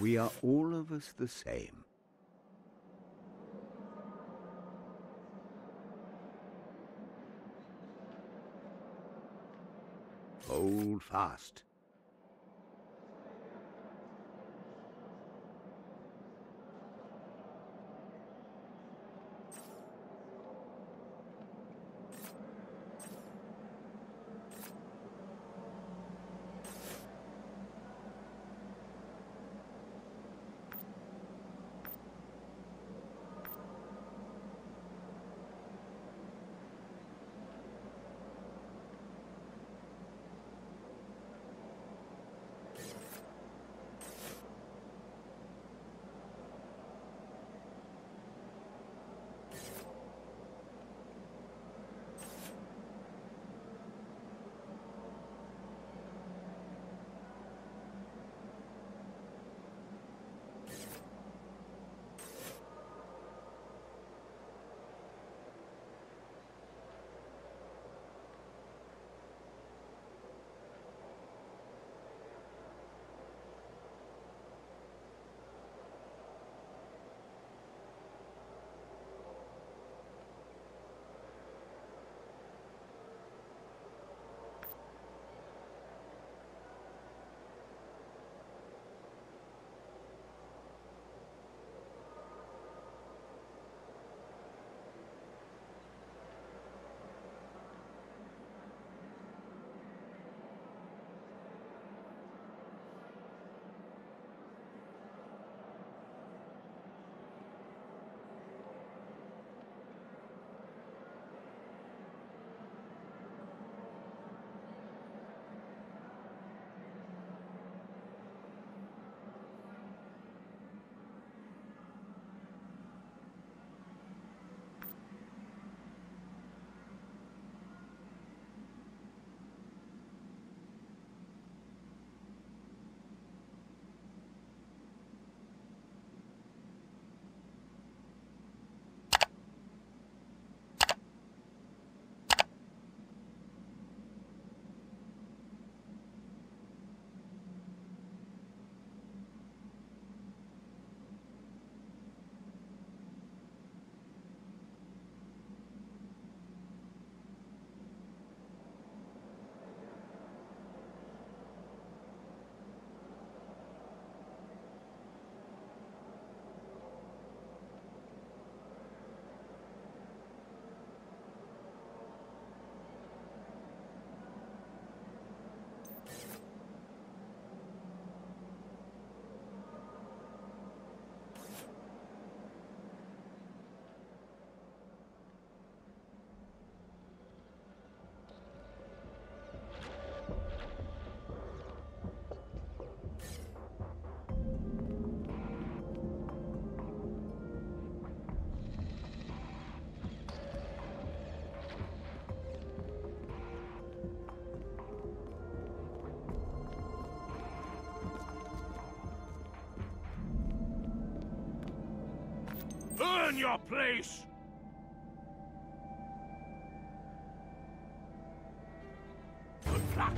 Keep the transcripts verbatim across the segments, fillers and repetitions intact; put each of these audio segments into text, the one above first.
We are all of us the same. Hold fast. Earn your place! Good luck!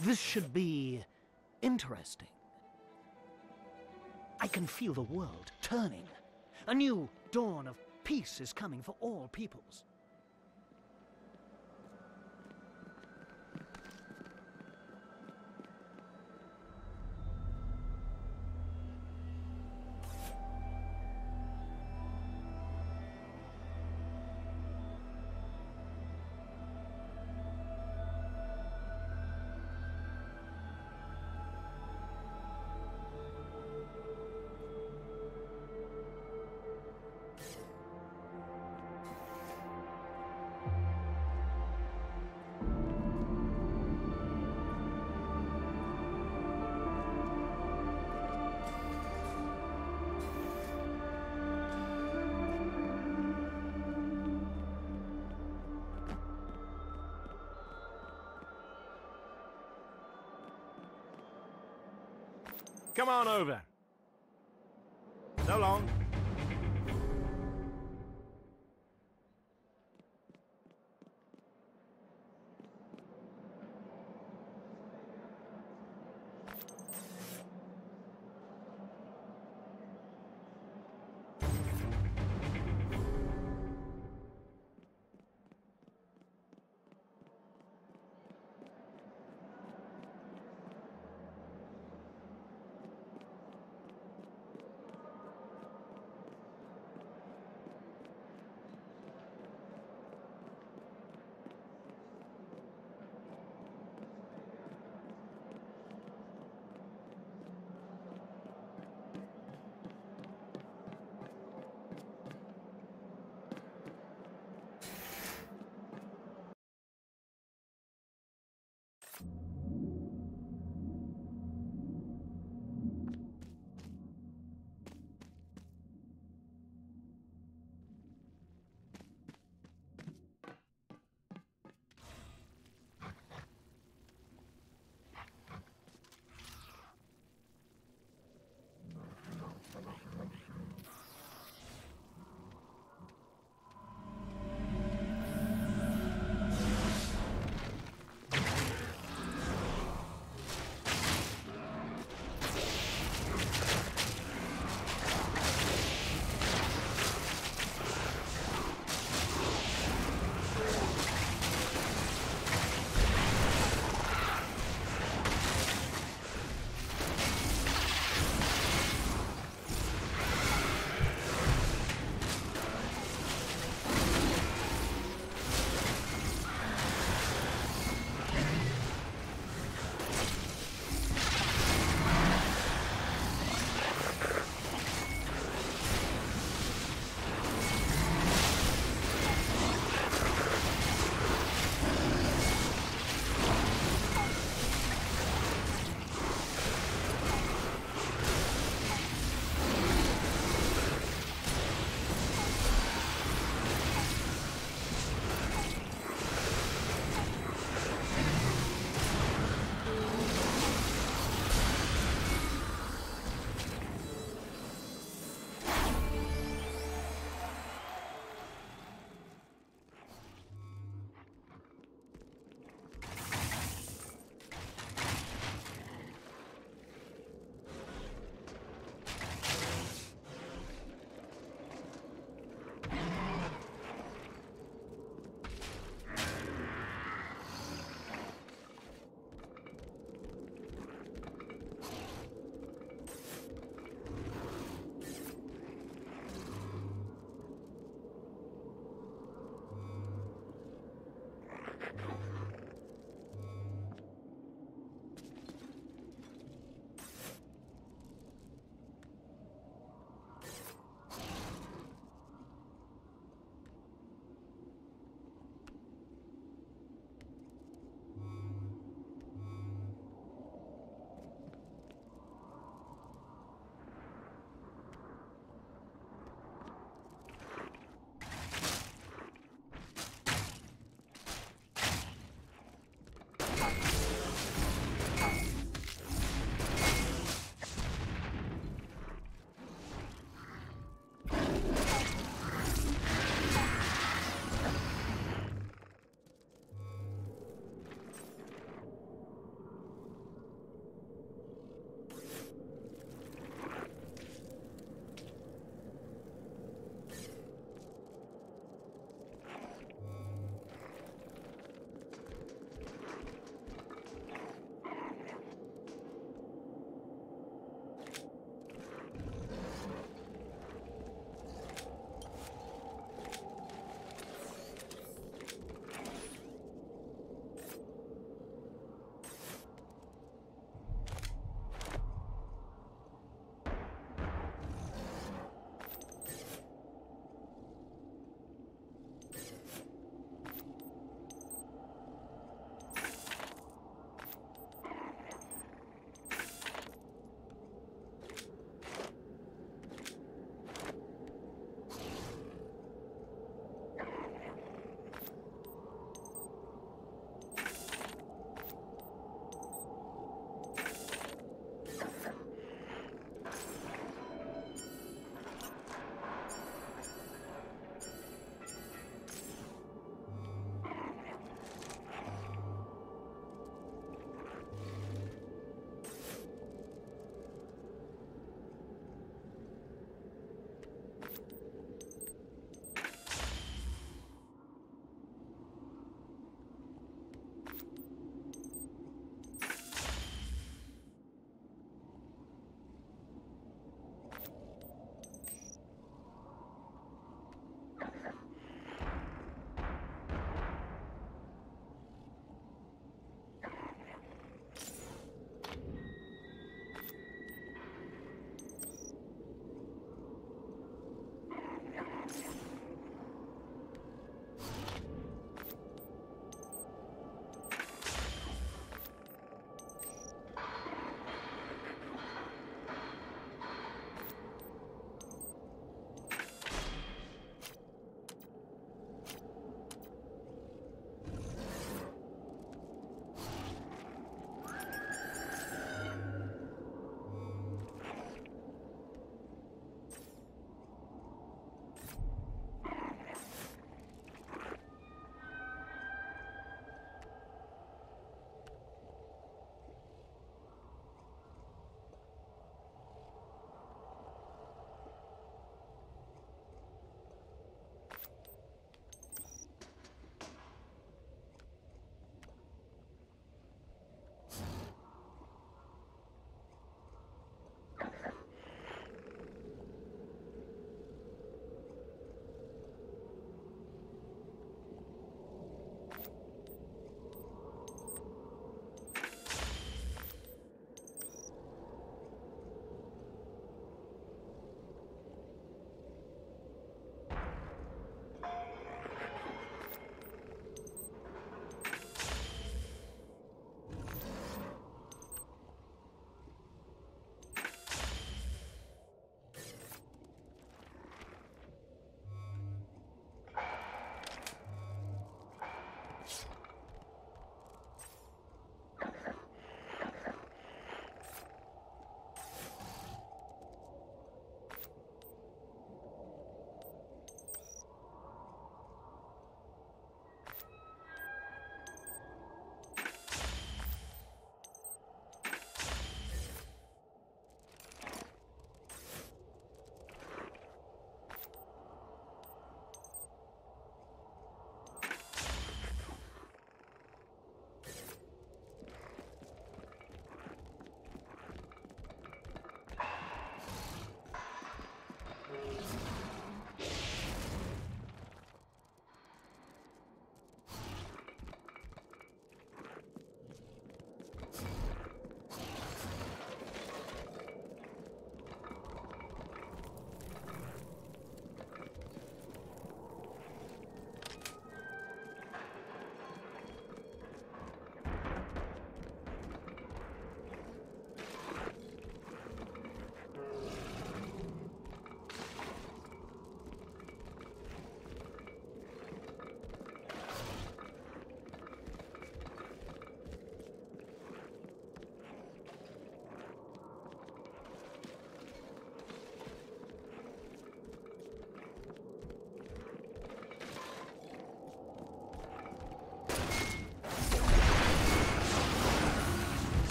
This should be interesting. I can feel the world turning. A new dawn of peace is coming for all peoples. Come on over. So long.